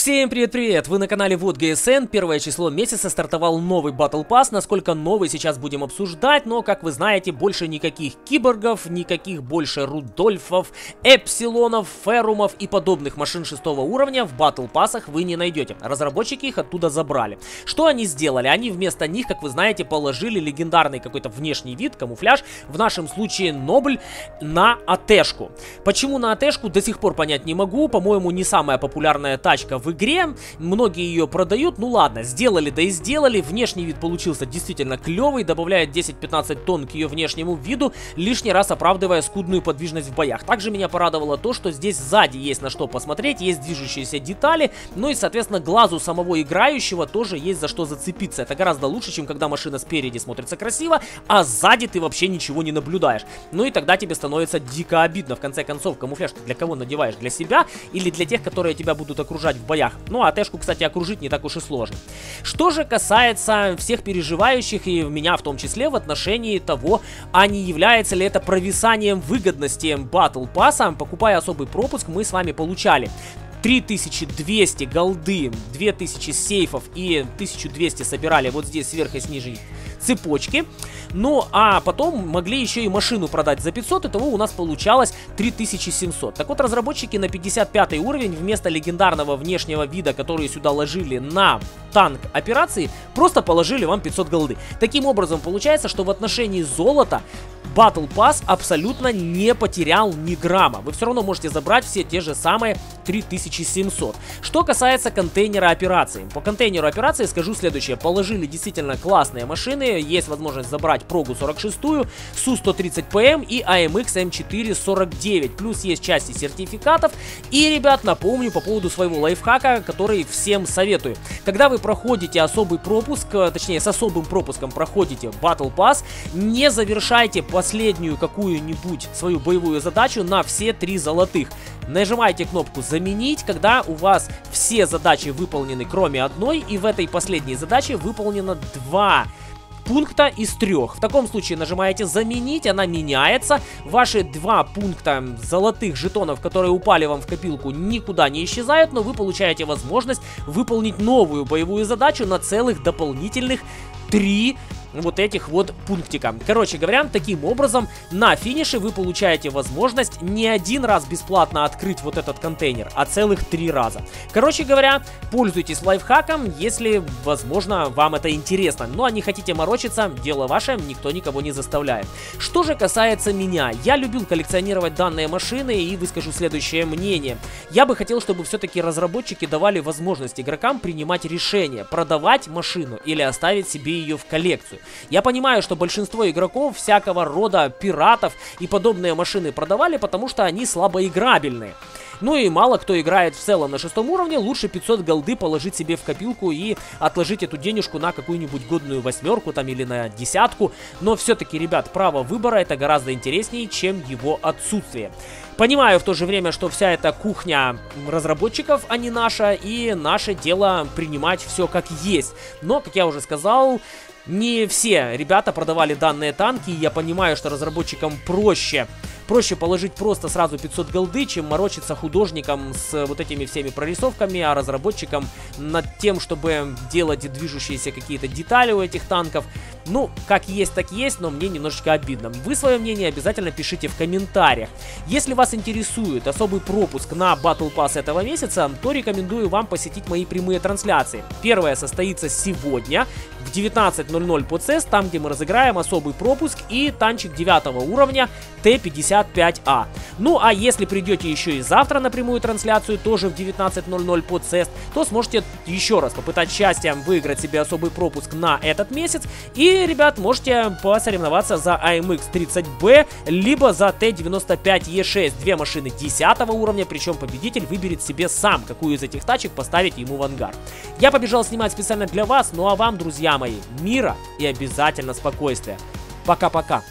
Всем привет-привет! Вы на канале Вот Г.С.Н. Первое число месяца стартовал новый Battle Pass. Насколько новый, сейчас будем обсуждать, но, как вы знаете, больше никаких киборгов, никаких больше Рудольфов, Эпсилонов, Ферумов и подобных машин 6-го уровня в Battle Pass'ах вы не найдете. Разработчики их оттуда забрали. Что они сделали? Они вместо них, как вы знаете, положили легендарный какой-то внешний вид, камуфляж, в нашем случае Нобль, на АТшку. Почему на АТшку, до сих пор понять не могу. По-моему, не самая популярная тачка в игре, многие ее продают, ну ладно, сделали да и сделали, внешний вид получился действительно клевый, добавляет 10-15 тонн к ее внешнему виду, лишний раз оправдывая скудную подвижность в боях. Также меня порадовало то, что здесь сзади есть на что посмотреть, есть движущиеся детали, ну и соответственно глазу самого играющего тоже есть за что зацепиться. Это гораздо лучше, чем когда машина спереди смотрится красиво, а сзади ты вообще ничего не наблюдаешь. Ну и тогда тебе становится дико обидно. В конце концов, камуфляж ты для кого надеваешь? Для себя или для тех, которые тебя будут окружать в боях? Ну, АТшку, кстати, окружить не так уж и сложно. Что же касается всех переживающих, и меня в том числе, в отношении того, а не является ли это провисанием выгодности Battle Pass'а, покупая особый пропуск, мы с вами получали 3200 голды, 2000 сейфов и 1200 собирали вот здесь сверху и с нижней цепочки. Ну, а потом могли еще и машину продать за 500, итого у нас получалось 3700. Так вот, разработчики на 55 уровень вместо легендарного внешнего вида, который сюда ложили на танк операции, просто положили вам 500 голды. Таким образом, получается, что в отношении золота Battle Pass абсолютно не потерял ни грамма. Вы все равно можете забрать все те же самые 3700. Что касается контейнера операции. По контейнеру операции скажу следующее. Положили действительно классные машины. Есть возможность забрать Прогу 46, СУ-130ПМ и AMX M4-49. Плюс есть части сертификатов. И, ребят, напомню по поводу своего лайфхака, который всем советую. Когда вы проходите особый пропуск, точнее с особым пропуском проходите Battle Pass, не завершайте последнюю какую-нибудь свою боевую задачу на все 3 золотых. Нажимаете кнопку «Заменить», когда у вас все задачи выполнены, кроме одной, и в этой последней задаче выполнено 2 пункта из 3. В таком случае нажимаете «Заменить», она меняется. Ваши 2 пункта золотых жетонов, которые упали вам в копилку, никуда не исчезают, но вы получаете возможность выполнить новую боевую задачу на целых дополнительных 3 вот этих вот пунктика. Короче говоря, таким образом на финише вы получаете возможность не один раз бесплатно открыть вот этот контейнер, а целых 3 раза. Короче говоря, пользуйтесь лайфхаком, если, возможно, вам это интересно. Ну а не хотите морочиться, дело ваше, никто никого не заставляет. Что же касается меня, я любил коллекционировать данные машины и выскажу следующее мнение. Я бы хотел, чтобы все-таки разработчики давали возможность игрокам принимать решение, продавать машину или оставить себе ее в коллекцию. Я понимаю, что большинство игроков всякого рода пиратов и подобные машины продавали, потому что они слабоиграбельные. Ну и мало кто играет в целом на 6-м уровне, лучше 500 голды положить себе в копилку и отложить эту денежку на какую-нибудь годную 8-ку там или на 10-ку. Но все-таки, ребят, право выбора — это гораздо интереснее, чем его отсутствие. Понимаю в то же время, что вся эта кухня разработчиков, а не наша, и наше дело принимать все как есть. Но, как я уже сказал, не все ребята продавали данные танки, и я понимаю, что разработчикам проще положить просто сразу 500 голды, чем морочиться художникам с вот этими всеми прорисовками, а разработчикам над тем, чтобы делать движущиеся какие-то детали у этих танков. Ну, как есть, так есть, но мне немножечко обидно. Вы свое мнение обязательно пишите в комментариях. Если вас интересует особый пропуск на Battle Pass этого месяца, то рекомендую вам посетить мои прямые трансляции. Первая состоится сегодня в 19:00 по CEST, там, где мы разыграем особый пропуск и танчик 9-го уровня Т-55А. Ну а если придете еще и завтра на прямую трансляцию, тоже в 19:00 по CEST, то сможете еще раз попытать счастьем выиграть себе особый пропуск на этот месяц. И, ребят, можете посоревноваться за AMX 30B, либо за T95E6. 2 машины 10-го уровня, причем победитель выберет себе сам, какую из этих тачек поставить ему в ангар. Я побежал снимать специально для вас, ну а вам, друзья мои, мира и обязательно спокойствия. Пока-пока.